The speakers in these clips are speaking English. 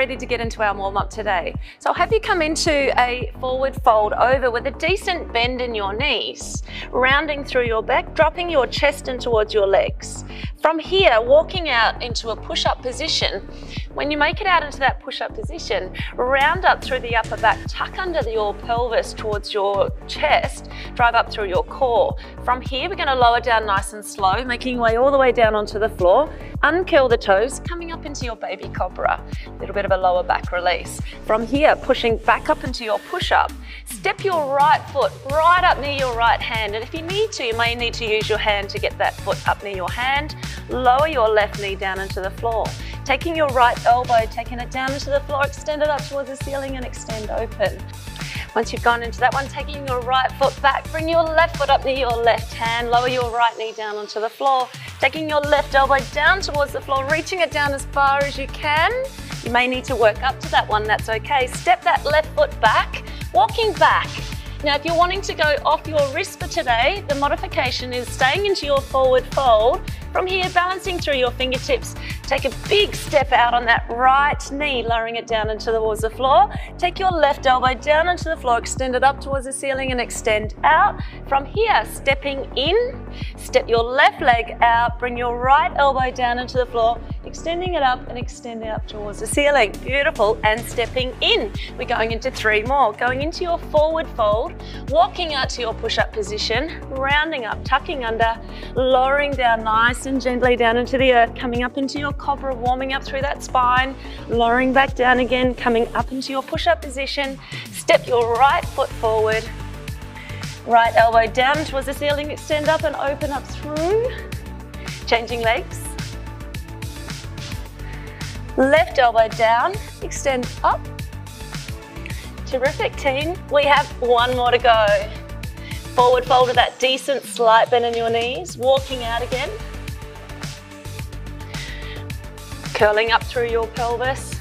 ready to get into our warm up today. So I'll have you come into a forward fold over with a decent bend in your knees, rounding through your back, dropping your chest in towards your legs. From here, walking out into a push-up position. When you make it out into that push-up position, round up through the upper back, tuck under your pelvis towards your chest, drive up through your core. From here, we're going to lower down nice and slow, making your way all the way down onto the floor. Uncurl the toes, coming up into your baby cobra. A little bit of a lower back release. From here, pushing back up into your push-up. Step your right foot right up near your right hand, and if you need to, you may need to use your hand to get that foot up near your hand. Lower your left knee down into the floor. Taking your right elbow, taking it down into the floor, extend it up towards the ceiling and extend open. Once you've gone into that one, taking your right foot back, bring your left foot up near your left hand, lower your right knee down onto the floor, taking your left elbow down towards the floor, reaching it down as far as you can. You may need to work up to that one, that's okay. Step that left foot back, walking back. Now, if you're wanting to go off your wrist for today, the modification is staying into your forward fold. From here, balancing through your fingertips, take a big step out on that right knee, lowering it down into towards the floor. Take your left elbow down into the floor, extend it up towards the ceiling and extend out. From here, stepping in, step your left leg out, bring your right elbow down into the floor, extending it up and extending up towards the ceiling. Beautiful, and stepping in. We're going into three more. Going into your forward fold, walking out to your push-up position, rounding up, tucking under, lowering down nice and gently down into the earth, coming up into your cobra, warming up through that spine, lowering back down again, coming up into your push-up position. Step your right foot forward, right elbow down towards the ceiling, extend up and open up through, changing legs. Left elbow down, extend up. Terrific, team. We have one more to go. Forward fold with that decent slight bend in your knees, walking out again. Curling up through your pelvis.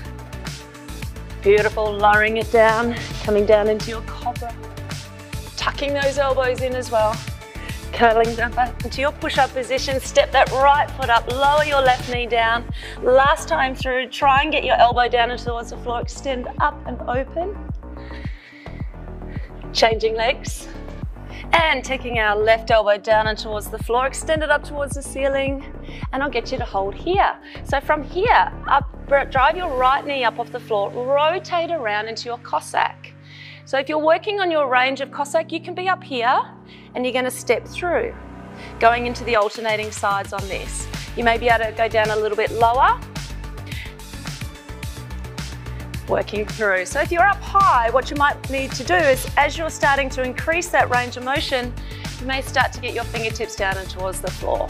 Beautiful, lowering it down, coming down into your cobra. Tucking those elbows in as well. Curling back into your push-up position, step that right foot up, lower your left knee down. Last time through, try and get your elbow down and towards the floor, extend up and open. Changing legs. And taking our left elbow down and towards the floor, extend it up towards the ceiling, and I'll get you to hold here. So from here, up, drive your right knee up off the floor, rotate around into your Cossack. So if you're working on your range of Cossack, you can be up here and you're gonna step through, going into the alternating sides on this. You may be able to go down a little bit lower, working through. So if you're up high, what you might need to do is, as you're starting to increase that range of motion, you may start to get your fingertips down and towards the floor.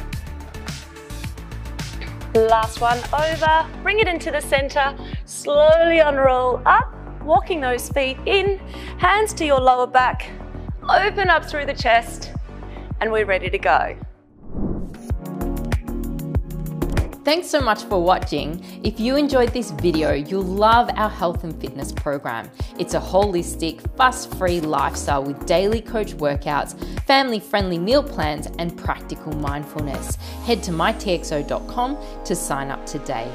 Last one over, bring it into the center, slowly unroll up, walking those feet in, hands to your lower back, open up through the chest, and we're ready to go. Thanks so much for watching. If you enjoyed this video, you'll love our health and fitness program. It's a holistic, fuss-free lifestyle with daily coach workouts, family-friendly meal plans, and practical mindfulness. Head to mytxo.com to sign up today.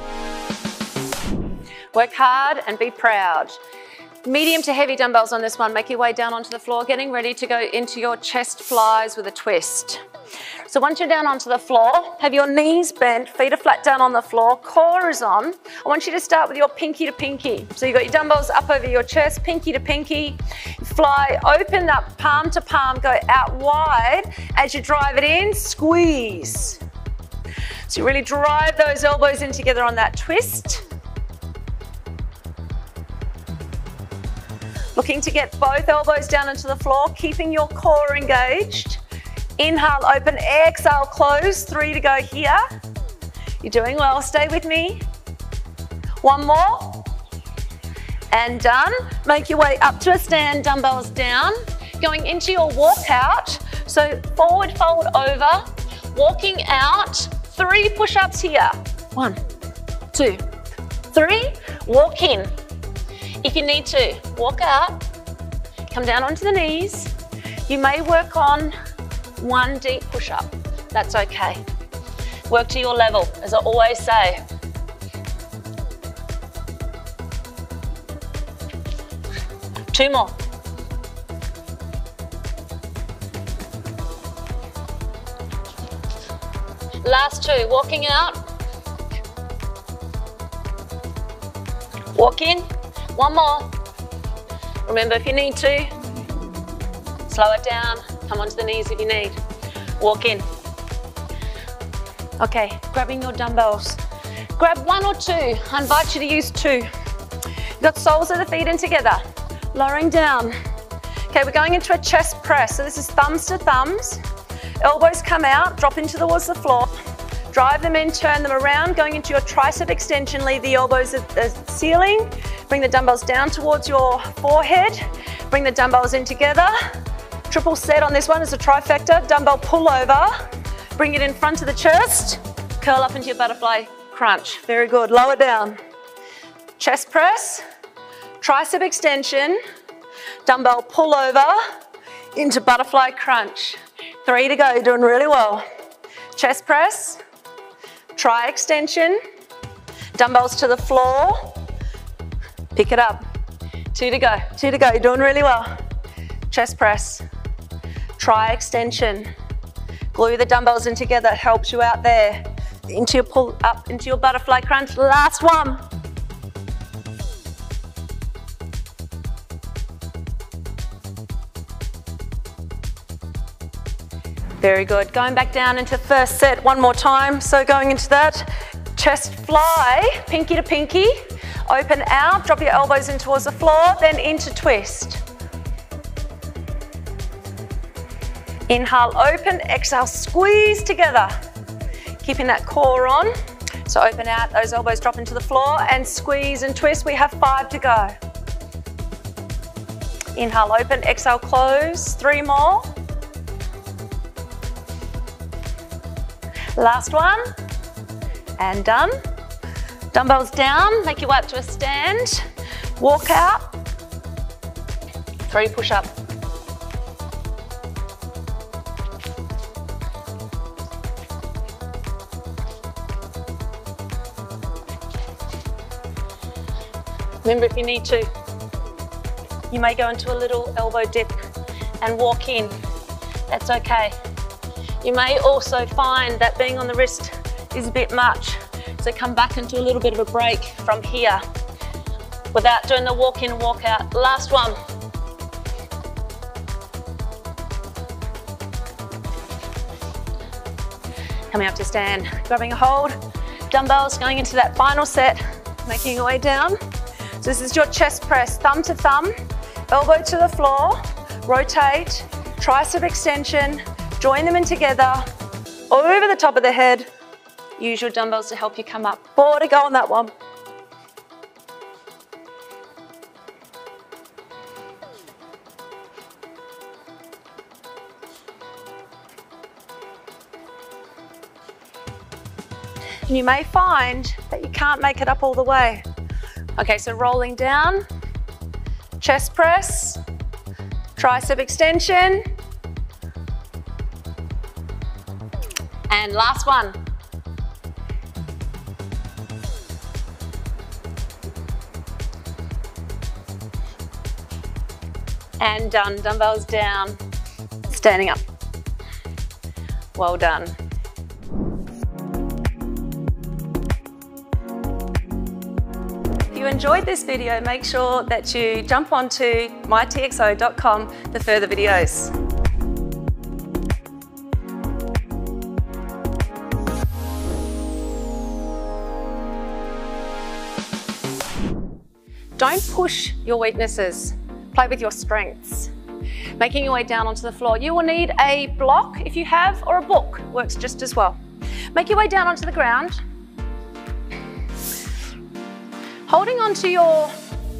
Work hard and be proud. Medium to heavy dumbbells on this one. Make your way down onto the floor, getting ready to go into your chest flies with a twist. So once you're down onto the floor, have your knees bent, feet are flat down on the floor, core is on. I want you to start with your pinky to pinky. So you've got your dumbbells up over your chest, pinky to pinky. Fly, open up, palm to palm, go out wide. As you drive it in, squeeze. So you really drive those elbows in together on that twist. Looking to get both elbows down into the floor, keeping your core engaged. Inhale, open, exhale, close. Three to go here. You're doing well, stay with me. One more. And done. Make your way up to a stand, dumbbells down. Going into your walkout. So forward fold over, walking out. 3 push-ups here. 1, 2, 3. Walk in. If you need to, walk out, come down onto the knees. You may work on 1 deep push-up, that's okay. Work to your level, as I always say. Two more. Last two, walking out. Walk in, one more. Remember, if you need to, slow it down, come onto the knees if you need. Walk in. Okay, grabbing your dumbbells. Grab one or two, I invite you to use two. You've got soles of the feet in together, lowering down. Okay, we're going into a chest press. So this is thumbs to thumbs. Elbows come out, drop in towards the floor. Drive them in, turn them around, going into your tricep extension, leave the elbows at the ceiling. Bring the dumbbells down towards your forehead. Bring the dumbbells in together. Triple set on this one is a trifecta. Dumbbell pull over. Bring it in front of the chest. Curl up into your butterfly crunch. Very good, lower down. Chest press, tricep extension, dumbbell pull over into butterfly crunch. Three to go, doing really well. Chest press, tri extension, dumbbells to the floor, pick it up. Two to go, you're doing really well. Chest press, tri extension, glue the dumbbells in together, helps you out there. Into your pull up, into your butterfly crunch, last one. Very good, going back down into first set one more time. So going into that, chest fly, pinky to pinky, open out, drop your elbows in towards the floor, then into twist. Inhale, open, exhale, squeeze together. Keeping that core on, so open out, those elbows drop into the floor and squeeze and twist, we have five to go. Inhale, open, exhale, close, three more. Last one, and done. Dumbbells down, make your way up to a stand. Walk out, three push-up. Remember, if you need to, you may go into a little elbow dip and walk in, that's okay. You may also find that being on the wrist is a bit much. So come back and do a little bit of a break from here without doing the walk in, walk out. Last one. Coming up to stand, grabbing a hold. Dumbbells going into that final set, making your way down. So this is your chest press, thumb to thumb, elbow to the floor, rotate, tricep extension, join them in together, over the top of the head. Use your dumbbells to help you come up. Four to go on that one. And you may find that you can't make it up all the way. Okay, so rolling down, chest press, tricep extension, and last one. And done, dumbbells down, standing up. Well done. If you enjoyed this video, make sure that you jump onto mytxo.com for further videos. Don't push your weaknesses, play with your strengths. Making your way down onto the floor. You will need a block if you have, or a book, works just as well. Make your way down onto the ground. Holding onto your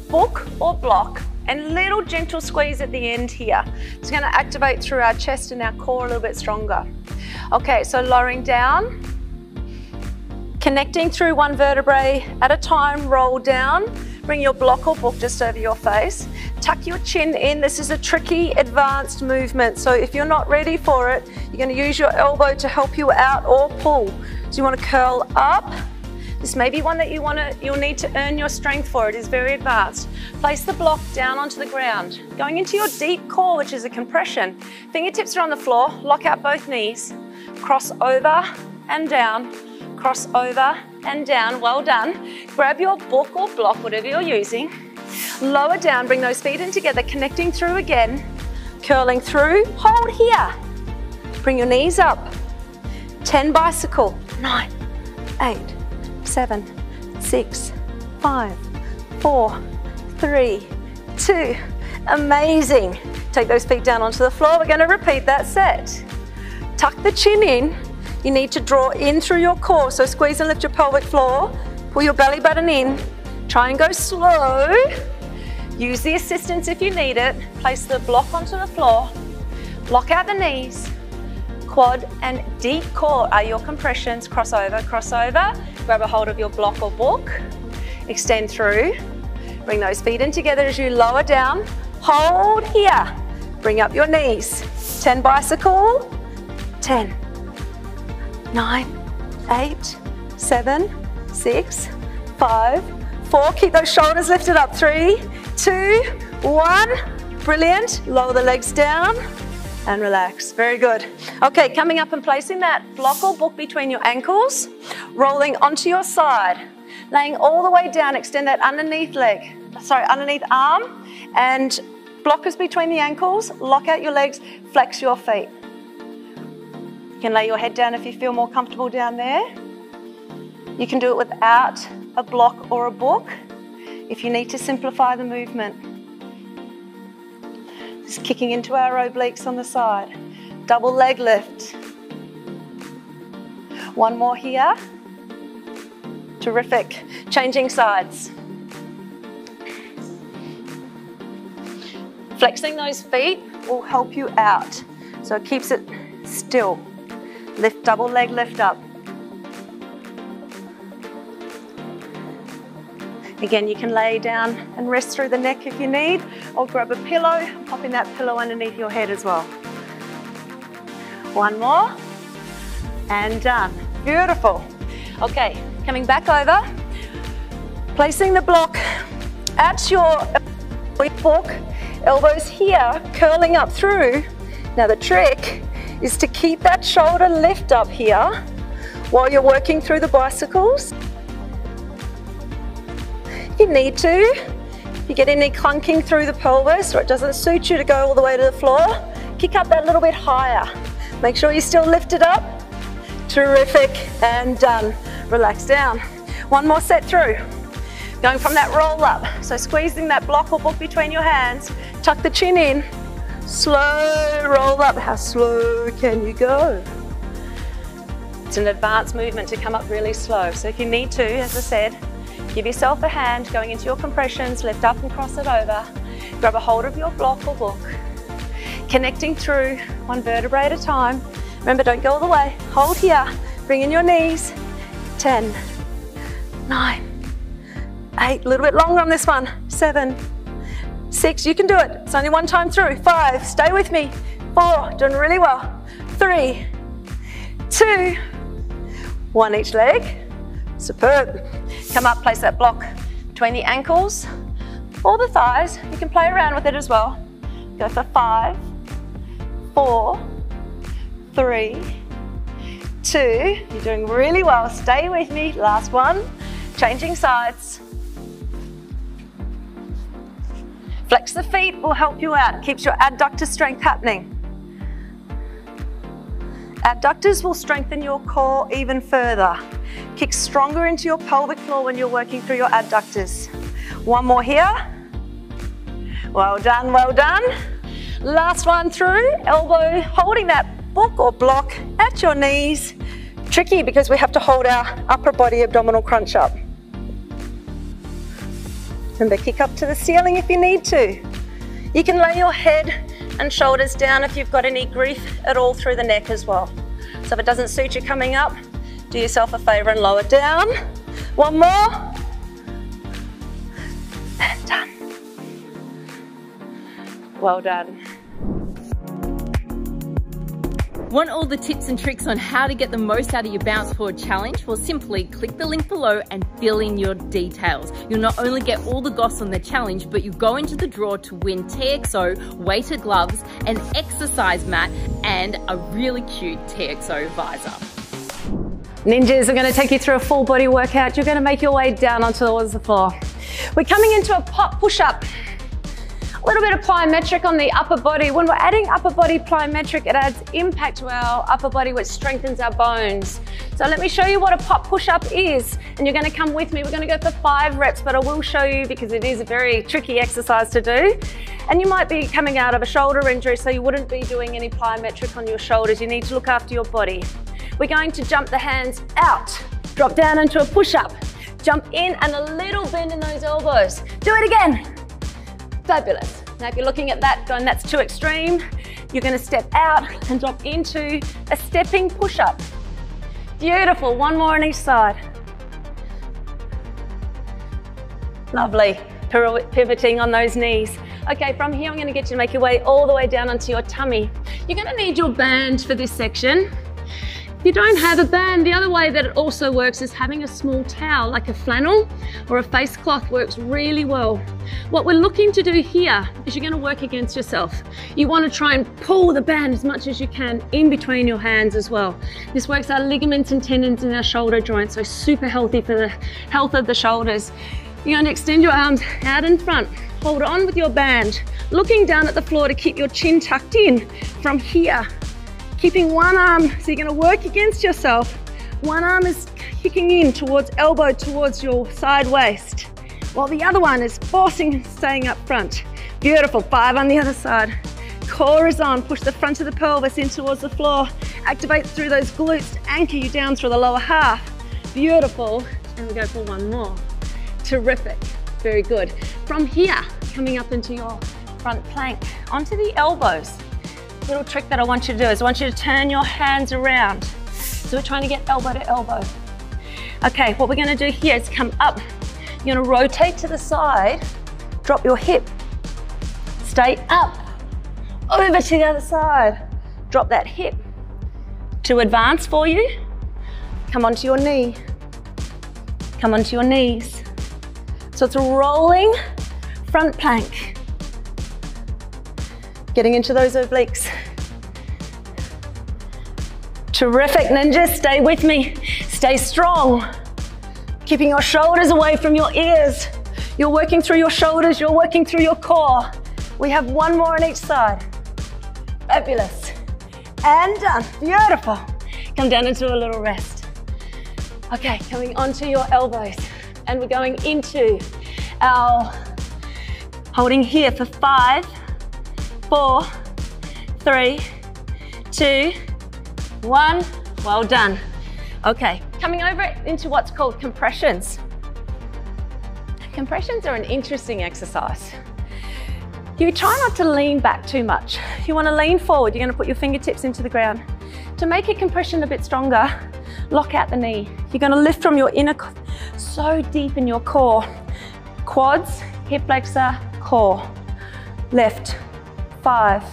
book or block and little gentle squeeze at the end here. It's gonna activate through our chest and our core a little bit stronger. Okay, so lowering down, connecting through one vertebrae at a time, roll down. Bring your block or book just over your face. Tuck your chin in. This is a tricky, advanced movement. So if you're not ready for it, you're going to use your elbow to help you out or pull. So you want to curl up, This may be one that you'll need to earn your strength for. It is very advanced. Place the block down onto the ground. Going into your deep core, which is a compression. Fingertips are on the floor, lock out both knees. Cross over and down, cross over and down. Well done. Grab your book or block, whatever you're using. Lower down, bring those feet in together, connecting through again. Curling through, hold here. Bring your knees up. 10 bicycle, 9, 8, 7, 6, 5, 4, 3, 2. Amazing. Take those feet down onto the floor. We're going to repeat that set. Tuck the chin in. You need to draw in through your core. So squeeze and lift your pelvic floor. Pull your belly button in. Try and go slow. Use the assistance if you need it. Place the block onto the floor. Block out the knees. Quad and deep core are your compressions. Cross over, cross over. Grab a hold of your block or book. Extend through. Bring those feet in together as you lower down. Hold here. Bring up your knees. 10 bicycle. 10, 9, 8, 7, 6, 5, 4. Keep those shoulders lifted up. 3, 2, 1. Brilliant. Lower the legs down and relax. Very good. Okay, coming up and placing that block or book between your ankles, rolling onto your side, laying all the way down. Extend that underneath arm, and block is between the ankles. Lock out your legs, flex your feet. You can lay your head down if you feel more comfortable down there. You can do it without a block or a book if you need to simplify the movement. Just kicking into our obliques on the side. Double leg lift. One more here. Terrific. Changing sides. Flexing those feet will help you out. So it keeps it still. Lift, double leg lift up. Again, you can lay down and rest through the neck if you need, or grab a pillow, popping that pillow underneath your head as well. One more, and done. Beautiful. Okay, coming back over, placing the block at your book, elbows here, curling up through. Now the trick is to keep that shoulder lift up here while you're working through the bicycles. You need to, if you get any clunking through the pelvis or it doesn't suit you to go all the way to the floor, kick up that little bit higher. Make sure you're still lifted up. Terrific, and done. Relax down. One more set through. Going from that roll up. So squeezing that block or book between your hands, tuck the chin in, slow roll up. How slow can you go? It's an advanced movement to come up really slow. So if you need to, as I said, give yourself a hand, going into your compressions, lift up and cross it over. Grab a hold of your block or book. Connecting through, one vertebrae at a time. Remember, don't go all the way. Hold here, bring in your knees. 10, 9, 8, a little bit longer on this one. 7, 6, you can do it. It's only one time through. 5, stay with me. 4, doing really well. 3, 2, 1 each leg. Superb. Come up, place that block between the ankles or the thighs. You can play around with it as well. Go for 5, 4, 3, 2. You're doing really well. Stay with me. Last one. Changing sides. Flex the feet will help you out. Keeps your adductor strength happening. Adductors will strengthen your core even further. Kick stronger into your pelvic floor when you're working through your adductors. One more here. Well done, well done. Last one through, elbow, holding that book or block at your knees. Tricky because we have to hold our upper body abdominal crunch up. Remember, kick up to the ceiling if you need to. You can lay your head and shoulders down if you've got any grief at all through the neck as well. So if it doesn't suit you coming up, do yourself a favor and lower down. One more. And done. Well done. Want all the tips and tricks on how to get the most out of your Bounce Forward Challenge? Well, simply click the link below and fill in your details. You'll not only get all the goss on the challenge, but you go into the draw to win TXO weighted gloves, an exercise mat, and a really cute TXO visor. Ninjas, I'm going to take you through a full body workout. You're going to make your way down onto the floor. We're coming into a pop push-up. A little bit of plyometric on the upper body. When we're adding upper body plyometric, it adds impact to our upper body, which strengthens our bones. So let me show you what a pop push-up is, and you're going to come with me. We're going to go for 5 reps, but I will show you because it is a very tricky exercise to do. And you might be coming out of a shoulder injury, so you wouldn't be doing any plyometric on your shoulders. You need to look after your body. We're going to jump the hands out, drop down into a push-up, jump in and a little bend in those elbows. Do it again. Fabulous. Now if you're looking at that going, that's too extreme, you're going to step out and drop into a stepping push-up. Beautiful. One more on each side. Lovely. Pivoting on those knees. Okay, from here I'm going to get you to make your way all the way down onto your tummy. You're going to need your band for this section. If you don't have a band, the other way that it also works is having a small towel, like a flannel or a face cloth, works really well. What we're looking to do here is you're going to work against yourself. You want to try and pull the band as much as you can in between your hands as well. This works our ligaments and tendons in our shoulder joints, so super healthy for the health of the shoulders. You're going to extend your arms out in front, hold on with your band, looking down at the floor to keep your chin tucked in from here. Keeping one arm, so you're going to work against yourself. One arm is kicking in towards elbow, towards your side waist, while the other one is forcing, staying up front. Beautiful. 5 on the other side. Core is on. Push the front of the pelvis in towards the floor. Activate through those glutes to anchor you down through the lower half. Beautiful. And we go for one more. Terrific. Very good. From here, coming up into your front plank, onto the elbows. Little trick that I want you to do is I want you to turn your hands around. So we're trying to get elbow to elbow. Okay, what we're going to do here is come up. You're going to rotate to the side, drop your hip, stay up, over to the other side, drop that hip. To advance for you, come onto your knee, come onto your knees. So it's a rolling front plank. Getting into those obliques. Terrific, ninjas. Stay with me. Stay strong. Keeping your shoulders away from your ears. You're working through your shoulders. You're working through your core. We have one more on each side. Fabulous. And done. Beautiful. Come down into a little rest. Okay, coming onto your elbows. And we're going into our holding here for 5, 4, 3, 2, 1. Well done. Okay, coming over into what's called compressions. Compressions are an interesting exercise. You try not to lean back too much. You want to lean forward. You're going to put your fingertips into the ground. To make your compression a bit stronger, lock out the knee. You're going to lift from your inner core, so deep in your core. Quads, hip flexor, core. Left. 5.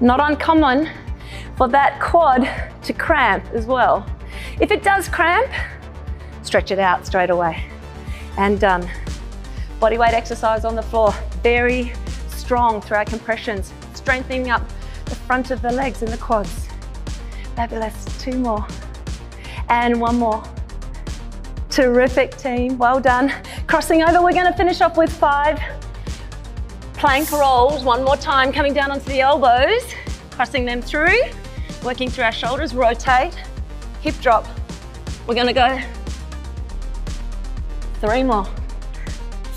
Not uncommon for that quad to cramp as well. If it does cramp, stretch it out straight away. And done. Body weight exercise on the floor. Very strong through our compressions. Strengthening up the front of the legs and the quads. Fabulous. 2 more. And 1 more. Terrific, team. Well done. Crossing over, we're going to finish off with 5. Plank rolls, one more time, coming down onto the elbows, crossing them through, working through our shoulders, rotate, hip drop. We're going to go 3 more,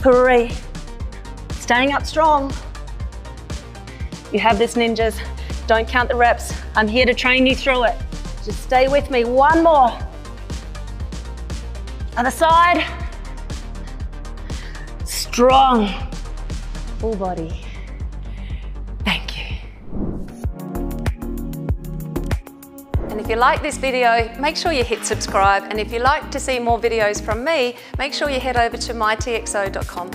3, staying up strong. You have this, ninjas. Don't count the reps. I'm here to train you through it. Just stay with me. 1 more. Other side. Strong. Full body. Thank you. And if you like this video, make sure you hit subscribe. And if you'd like to see more videos from me, make sure you head over to mytxo.com.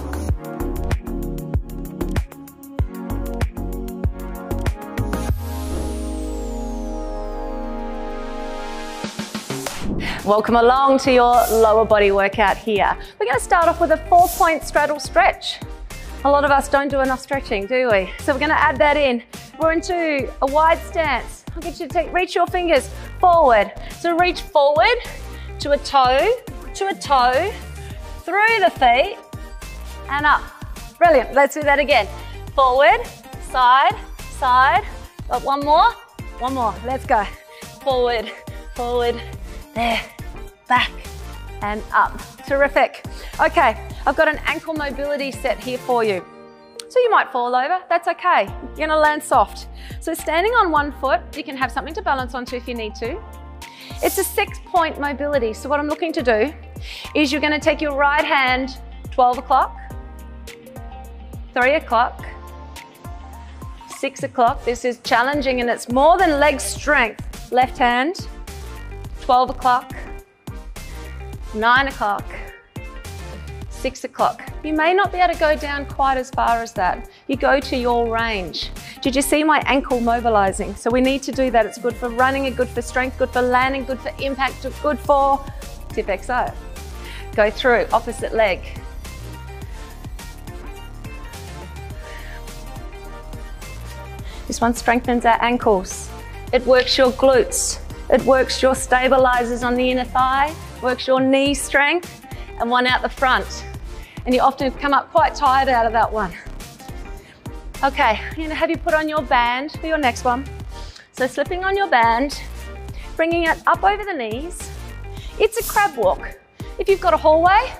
Welcome along to your lower body workout here. We're going to start off with a 4-point straddle stretch. A lot of us don't do enough stretching, do we? So we're going to add that in. We're into a wide stance. I'll get you to reach your fingers forward. So reach forward to a toe, through the feet, and up. Brilliant, let's do that again. Forward, side, side, but one more, let's go. Forward, forward, there, back, and up. Terrific. Okay, I've got an ankle mobility set here for you. So you might fall over, that's okay. You're gonna land soft. So standing on one foot, you can have something to balance onto if you need to. It's a 6-point mobility, so what I'm looking to do is you're gonna take your right hand 12 o'clock, 3 o'clock, 6 o'clock. This is challenging and it's more than leg strength. Left hand, 12 o'clock, 9 o'clock, 6 o'clock. You may not be able to go down quite as far as that. You go to your range. Did you see my ankle mobilizing? So we need to do that. It's good for running, good for strength, good for landing, good for impact, good for tip XO. Go through, opposite leg. This one strengthens our ankles. It works your glutes. It works your stabilizers on the inner thigh, works your knee strength, and one out the front. And you often come up quite tired out of that one. Okay, I'm gonna have you put on your band for your next one. So slipping on your band, bringing it up over the knees. It's a crab walk. If you've got a hallway,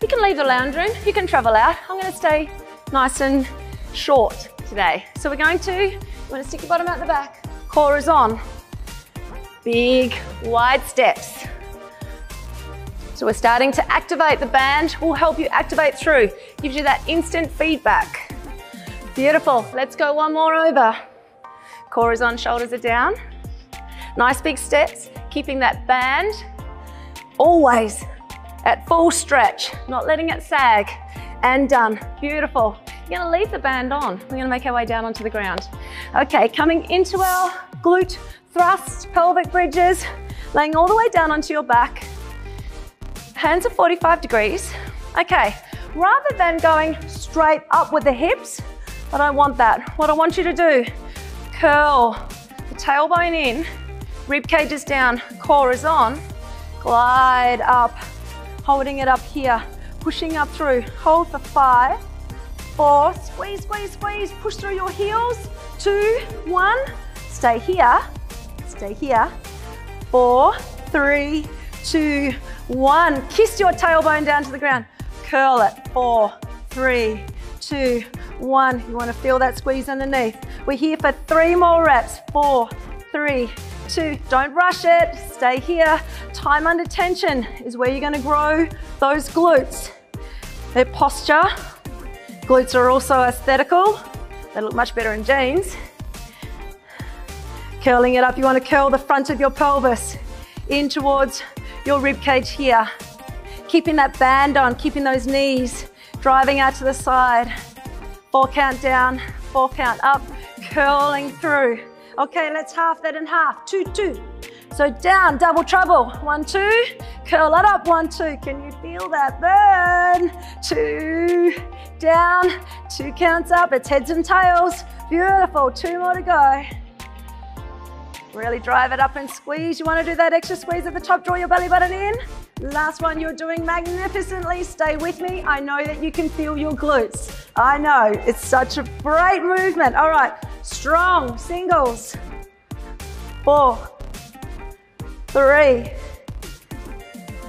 you can leave the lounge room, you can travel out. I'm gonna stay nice and short today. So we're going to, you wanna stick your bottom out the back, core is on. Big, wide steps. So we're starting to activate the band. We'll help you activate through. Gives you that instant feedback. Beautiful, let's go one more over. Core is on, shoulders are down. Nice big steps, keeping that band always at full stretch, not letting it sag. And done, beautiful. You're gonna leave the band on. We're gonna make our way down onto the ground. Okay, coming into our glute thrust, pelvic bridges, laying all the way down onto your back. Hands are 45 degrees. Okay, rather than going straight up with the hips, I don't want that. What I want you to do, curl the tailbone in, rib cage is down, core is on, glide up, holding it up here, pushing up through, hold for 5, 4, squeeze, squeeze, squeeze, push through your heels, 2, 1, stay here, 4, 3, 2, 1. Kiss your tailbone down to the ground, curl it, 4, 3, 2, 1. You want to feel that squeeze underneath. We're here for 3 more reps, 4, 3, 2. Don't rush it, stay here. Time under tension is where you're going to grow those glutes. Their posture, glutes are also aesthetical. They look much better in jeans. Curling it up, you want to curl the front of your pelvis in towards your rib cage here. Keeping that band on, keeping those knees, driving out to the side. 4 count down, 4 count up, curling through. Okay, let's half that in half, 2, 2. So down, double trouble, 1, 2, curl that up, 1, 2. Can you feel that burn? 2, down, 2 counts up, it's heads and tails. Beautiful, 2 more to go. Really drive it up and squeeze. You want to do that extra squeeze at the top, draw your belly button in. Last one, you're doing magnificently. Stay with me. I know that you can feel your glutes. I know, it's such a great movement. All right, strong singles. 4, 3,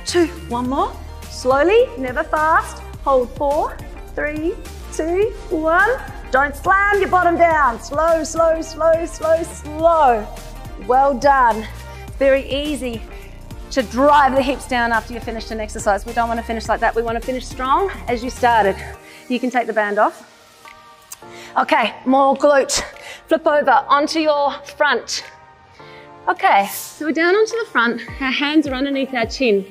2, 1 more. Slowly, never fast. Hold 4, 3, 2, 1. Don't slam your bottom down. Slow, slow, slow, slow, slow. Well done. It's very easy to drive the hips down after you've finished an exercise. We don't want to finish like that. We want to finish strong as you started. You can take the band off. Okay, more glute. Flip over onto your front. Okay, so we're down onto the front. Our hands are underneath our chin.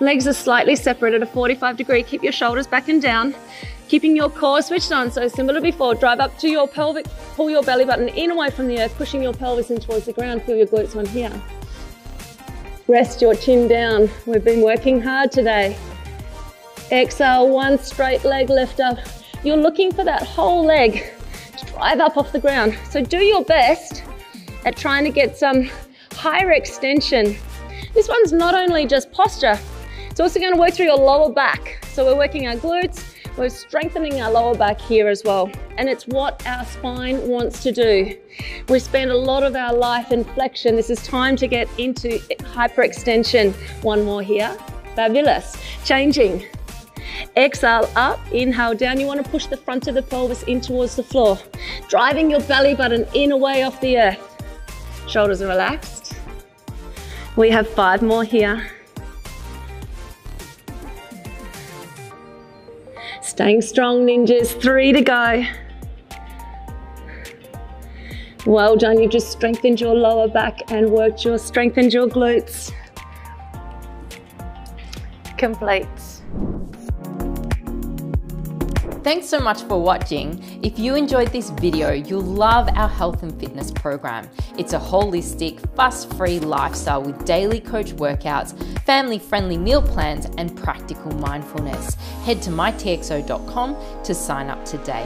Legs are slightly separate at a 45 degree. Keep your shoulders back and down. Keeping your core switched on, so similar to before, drive up to your pelvic, pull your belly button in away from the earth, pushing your pelvis in towards the ground, feel your glutes on here. Rest your chin down. We've been working hard today. Exhale, one straight leg lift up. You're looking for that whole leg to drive up off the ground. So do your best at trying to get some higher extension. This one's not only just posture, it's also going to work through your lower back. So we're working our glutes, we're strengthening our lower back here as well. And it's what our spine wants to do. We spend a lot of our life in flexion. This is time to get into hyperextension. One more here. Fabulous. Changing. Exhale up, inhale down. You want to push the front of the pelvis in towards the floor. Driving your belly button in away off the earth. Shoulders are relaxed. We have 5 more here. Staying strong, ninjas. 3 to go. Well done. You just strengthened your lower back and strengthened your glutes. Complete. Thanks so much for watching. If you enjoyed this video, you'll love our health and fitness program. It's a holistic, fuss-free lifestyle with daily coach workouts, family-friendly meal plans, and practical mindfulness. Head to mytxo.com to sign up today.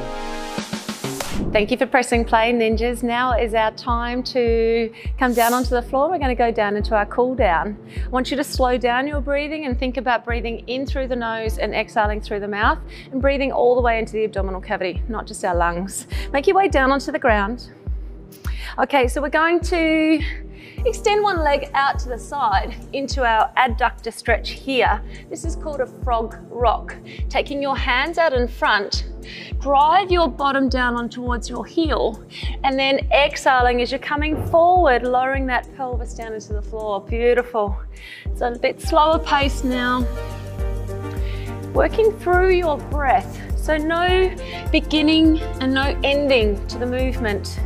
Thank you for pressing play, ninjas. Now is our time to come down onto the floor. We're going to go down into our cool down. I want you to slow down your breathing and think about breathing in through the nose and exhaling through the mouth, and breathing all the way into the abdominal cavity, not just our lungs. Make your way down onto the ground. Okay, so we're going to extend one leg out to the side into our adductor stretch here. This is called a frog rock. Taking your hands out in front, drive your bottom down on towards your heel, and then exhaling as you're coming forward, lowering that pelvis down into the floor. Beautiful. It's a bit slower pace now. Working through your breath. So no beginning and no ending to the movement.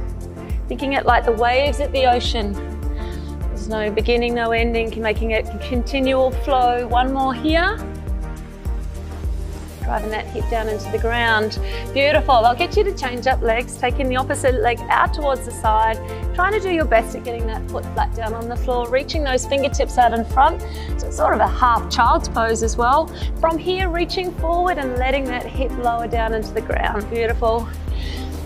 Thinking it like the waves at the ocean. There's no beginning, no ending, making it a continual flow. One more here. Driving that hip down into the ground. Beautiful. I'll get you to change up legs, taking the opposite leg out towards the side, trying to do your best at getting that foot flat down on the floor, reaching those fingertips out in front. So it's sort of a half child's pose as well. From here, reaching forward and letting that hip lower down into the ground. Beautiful.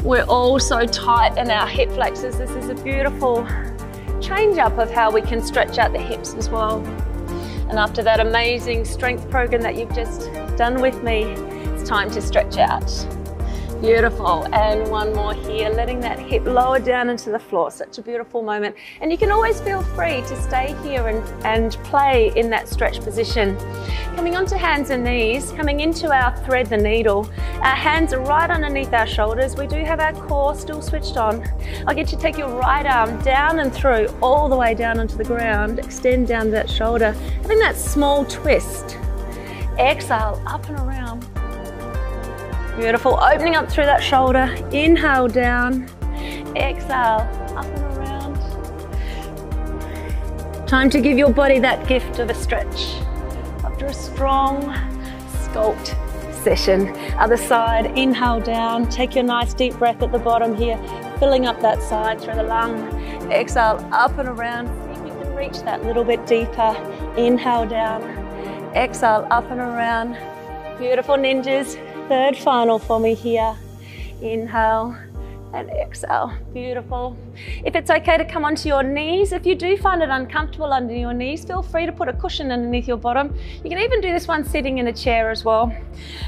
We're all so tight in our hip flexors. This is a beautiful change up of how we can stretch out the hips as well. And after that amazing strength program that you've just done with me, it's time to stretch out. Beautiful. And one more here, letting that hip lower down into the floor. Such a beautiful moment. And you can always feel free to stay here and play in that stretch position. Coming onto hands and knees, coming into our thread the needle. Our hands are right underneath our shoulders. We do have our core still switched on. I'll get you to take your right arm down and through, all the way down onto the ground. Extend down that shoulder, having that small twist. Exhale, up and around. Beautiful, opening up through that shoulder. Inhale down, exhale, up and around. Time to give your body that gift of a stretch after a strong sculpt session. Other side, inhale down, take your nice deep breath at the bottom here, filling up that side through the lung. Exhale, up and around. See if you can reach that little bit deeper. Inhale down, exhale, up and around. Beautiful, ninjas. Third final for me here. Inhale and exhale. Beautiful. If it's okay to come onto your knees, if you do find it uncomfortable under your knees, feel free to put a cushion underneath your bottom. You can even do this one sitting in a chair as well.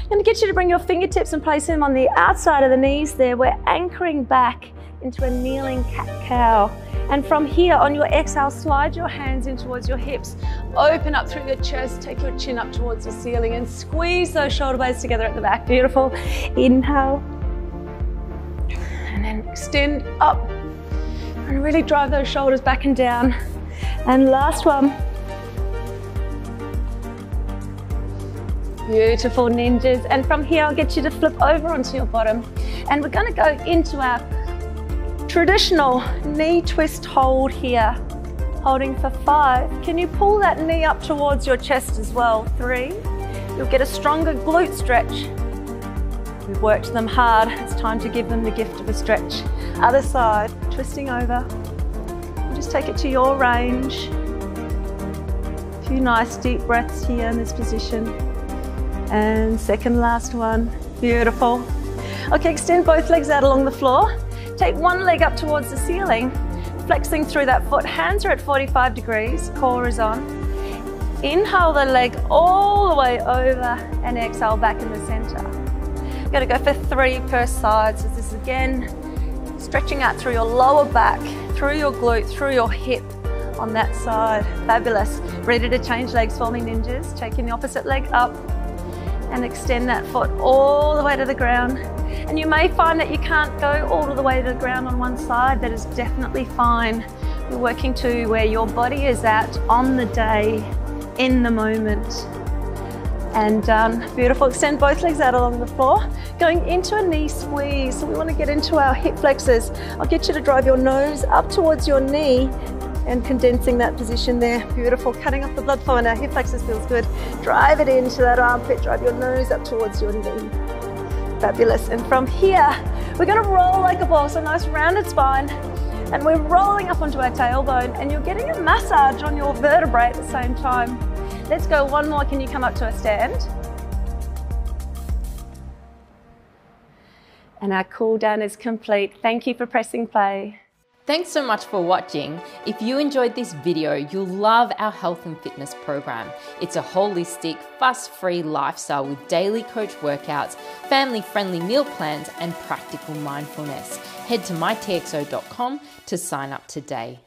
I'm going to get you to bring your fingertips and place them on the outside of the knees there. We're anchoring back into a kneeling cat-cow. And from here, on your exhale, slide your hands in towards your hips. Open up through your chest, take your chin up towards the ceiling and squeeze those shoulder blades together at the back. Beautiful. Inhale. And then extend up and really drive those shoulders back and down. And last one. Beautiful, ninjas. And from here, I'll get you to flip over onto your bottom. And we're gonna go into our traditional knee twist hold here, holding for 5. Can you pull that knee up towards your chest as well? 3. You'll get a stronger glute stretch. We've worked them hard. It's time to give them the gift of a stretch. Other side, twisting over. Just take it to your range. few nice deep breaths here in this position. And second last one. Beautiful. Okay, extend both legs out along the floor. Take one leg up towards the ceiling, flexing through that foot. Hands are at 45 degrees, core is on. Inhale the leg all the way over and exhale back in the center. You're gonna go for three per side. So this is again, stretching out through your lower back, through your glute, through your hip on that side. Fabulous. Ready to change legs for me, ninjas. Taking the opposite leg up and extend that foot all the way to the ground. And you may find that you can't go all the way to the ground on one side. That is definitely fine. We're working to where your body is at on the day, in the moment. And beautiful, extend both legs out along the floor. Going into a knee squeeze, so we want to get into our hip flexors. I'll get you to drive your nose up towards your knee and condensing that position there. Beautiful, cutting off the blood flow in our hip flexors feels good. Drive it into that armpit, drive your nose up towards your knee. Fabulous, and from here, we're gonna roll like a ball, so nice rounded spine. And we're rolling up onto our tailbone and you're getting a massage on your vertebrae at the same time. Let's go one more. Can you come up to a stand? And our cool down is complete. Thank you for pressing play. Thanks so much for watching. If you enjoyed this video, you'll love our health and fitness program. It's a holistic, fuss-free lifestyle with daily coach workouts, family-friendly meal plans, and practical mindfulness. Head to mytxo.com to sign up today.